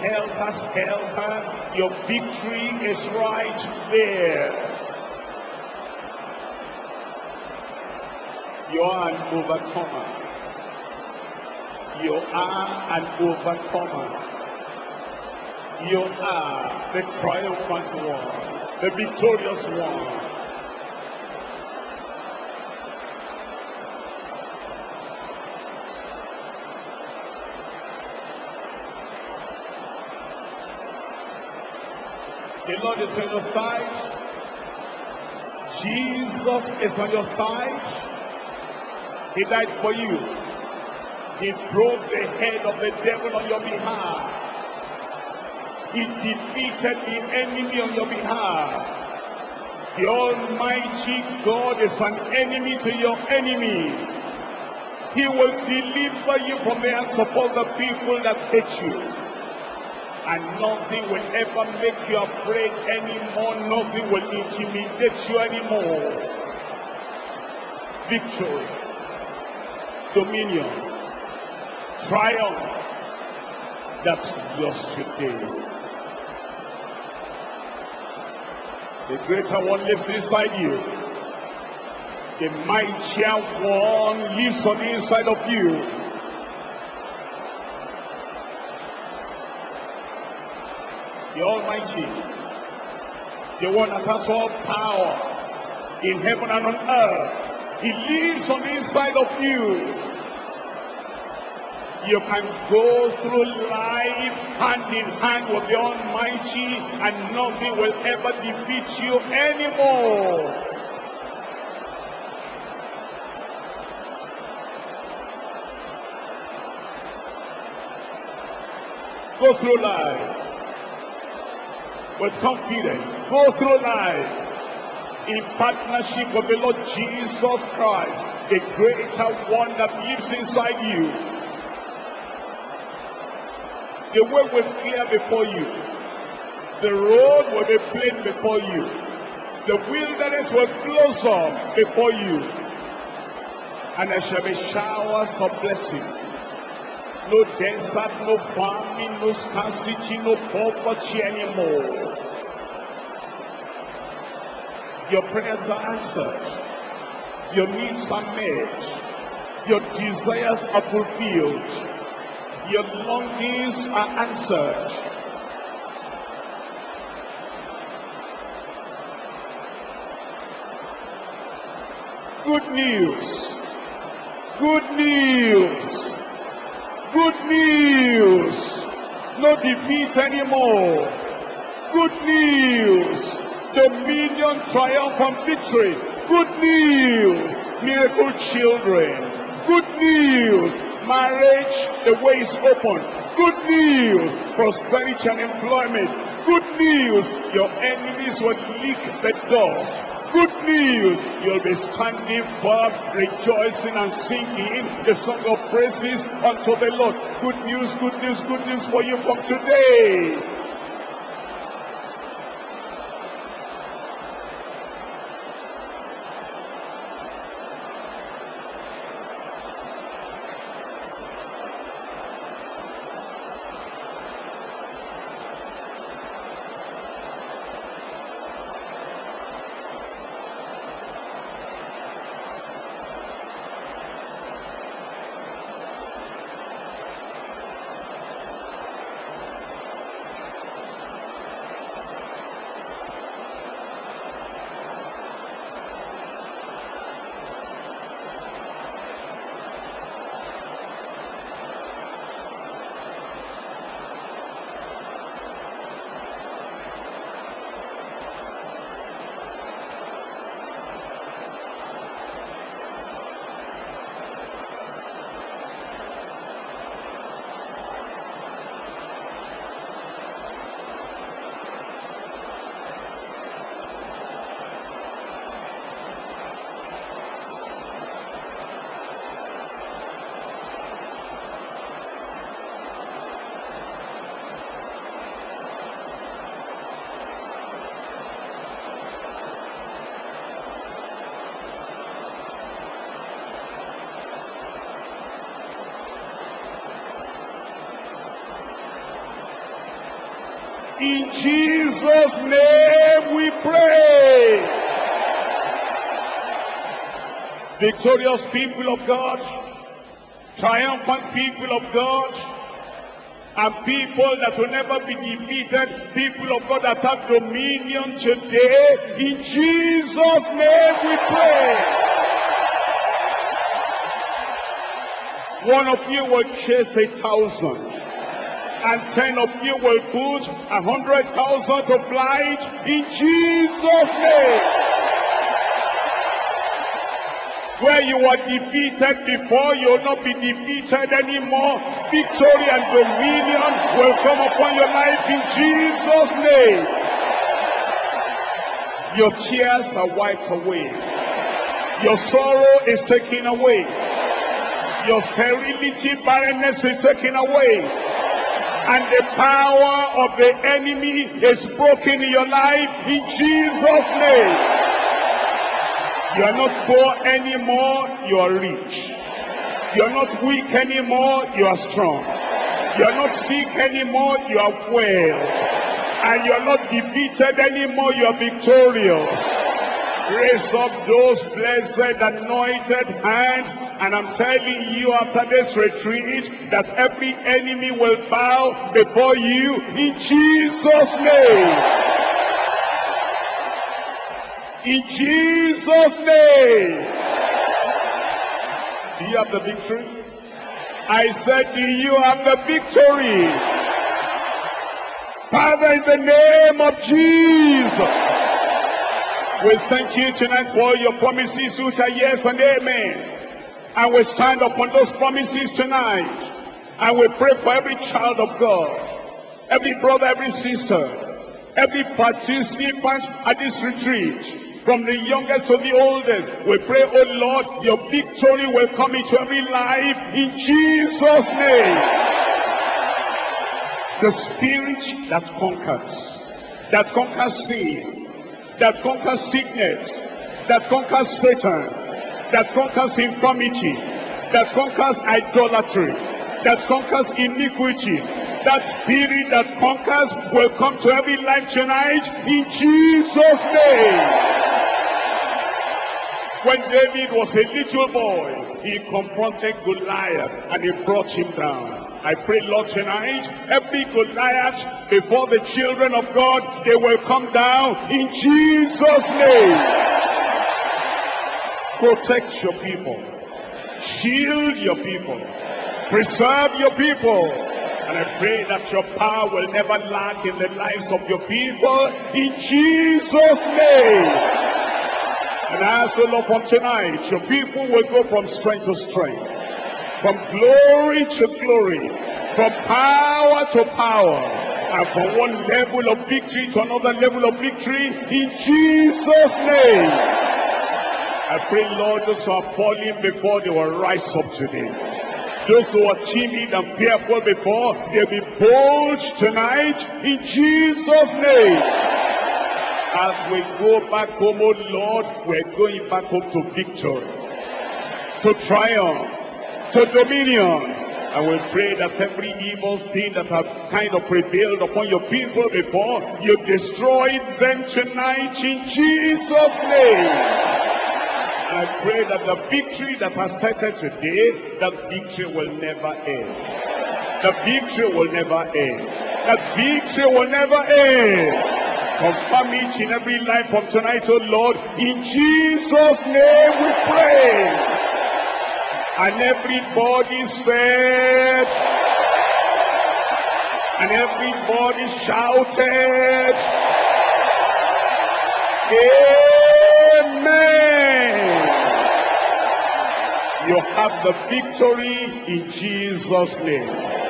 helpers, helper, your victory is right there. You are an overcomer. You are an overcomer. You are the triumphant one, the victorious one. The Lord is on your side. Jesus is on your side. He died for you. He broke the head of the devil on your behalf. He defeated the enemy on your behalf. The Almighty God is an enemy to your enemy. He will deliver you from the hands of all the people that hate you. And nothing will ever make you afraid anymore. Nothing will intimidate you anymore. Victory, dominion, triumph, that's yours today. The greater one lives inside you. The mightier one lives on the inside of you. The Almighty, the one that has all power in heaven and on earth, he lives on the inside of you. You can go through life hand in hand with the Almighty, and nothing will ever defeat you anymore. Go through life with confidence. Go through life in partnership with the Lord Jesus Christ, the greater one that lives inside you. The way will clear before you. The road will be plain before you. The wilderness will close up before you. And there shall be showers of blessings. No desert, no famine, no scarcity, no poverty anymore. Your prayers are answered. Your needs are met. Your desires are fulfilled. Your longings are answered. Good news. Good news. Good news, no defeat anymore. Good news, dominion, triumph and victory. Good news, miracle children. Good news, marriage, the way is open. Good news, prosperity and employment. Good news, your enemies will lick the dust. Good news, you'll be standing firm, rejoicing and singing the song of praises unto the Lord. Good news, good news, good news for you from today. In Jesus' name we pray. Victorious people of God, triumphant people of God, and people that will never be defeated, people of God that have dominion today, in Jesus' name we pray. One of you will chase 1,000, and 10 of you will put 100,000 to flight in Jesus' name. Where you were defeated before, you will not be defeated anymore. Victory and dominion will come upon your life in Jesus' name. Your tears are wiped away. Your sorrow is taken away. Your sterility, barrenness is taken away, and the power of the enemy is broken in your life in Jesus' name. You are not poor anymore, you are rich. You are not weak anymore, you are strong. You are not sick anymore, you are well. And you are not defeated anymore, you are victorious. Raise up those blessed anointed hands, and I'm telling you after this retreat that every enemy will bow before you in Jesus' name. In Jesus' name. Do you have the victory? I said, do you have the victory? Father, in the name of Jesus, we thank you tonight for your promises which are yes and amen. And we stand upon those promises tonight. And we pray for every child of God, every brother, every sister, every participant at this retreat, from the youngest to the oldest. We pray, oh Lord, your victory will come into every life in Jesus' name. The spirit that conquers sin, that conquers sickness, that conquers Satan, that conquers infirmity, that conquers idolatry, that conquers iniquity, that spirit that conquers will come to every life tonight in Jesus' name. When David was a little boy, he confronted Goliath and he brought him down. I pray, Lord, tonight, every Goliath before the children of God, they will come down in Jesus' name. Protect your people. Shield your people. Preserve your people. And I pray that your power will never lack in the lives of your people in Jesus' name. And I ask the Lord for tonight, your people will go from strength to strength, from glory to glory, from power to power, and from one level of victory to another level of victory in Jesus' name. I pray, Lord, those who are falling before, they will rise up today. Those who are timid and fearful before, they'll be bold tonight in Jesus' name. As we go back home, oh Lord, we're going back home to victory, to triumph, to dominion. I will pray that every evil thing that has kind of prevailed upon your people before, you destroy them tonight in Jesus' name. I pray that the victory that has started today, that victory will never end. The victory will never end. That victory will never end. Confirm it in every life of tonight, oh Lord. In Jesus' name we pray. And everybody said, and everybody shouted, amen. You have the victory in Jesus' name.